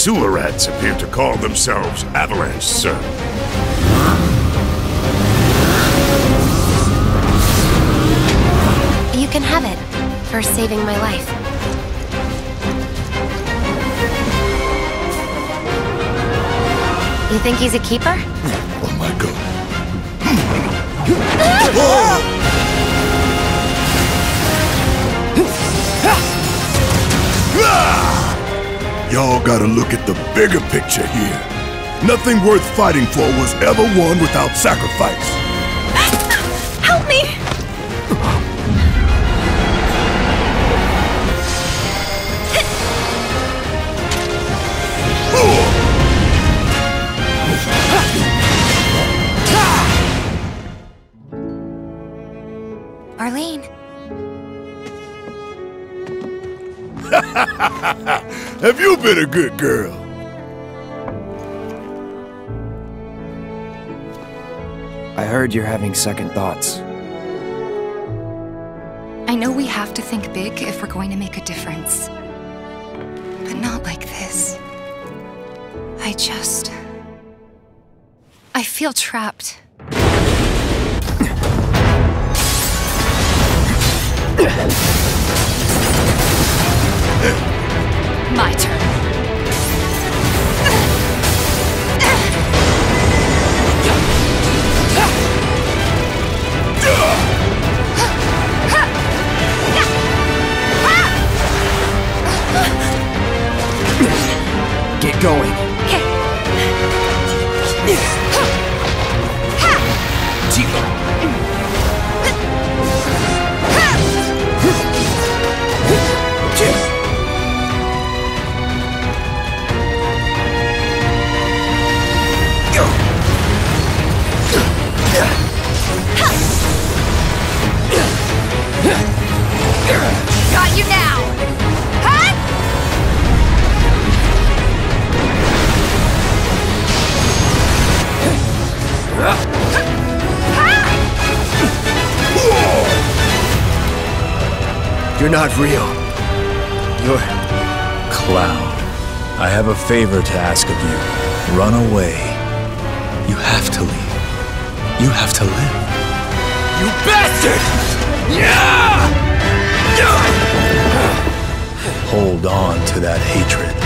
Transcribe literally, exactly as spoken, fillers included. sewer rats appear to call themselves Avalanche, sir. You can have it for saving my life. You think he's a keeper? Oh my god. Oh! Y'all gotta look at the bigger picture here. Nothing worth fighting for was ever won without sacrifice. Help me! Arlene. Have you been a good girl? I heard you're having second thoughts. I know we have to think big if we're going to make a difference. But not like this. I just... I feel trapped. My turn. Get going. Got you now! Huh? You're not real. You're... Cloud. I have a favor to ask of you. Run away. You have to leave. You have to live. You bastard! Yeah! Hold on to that hatred.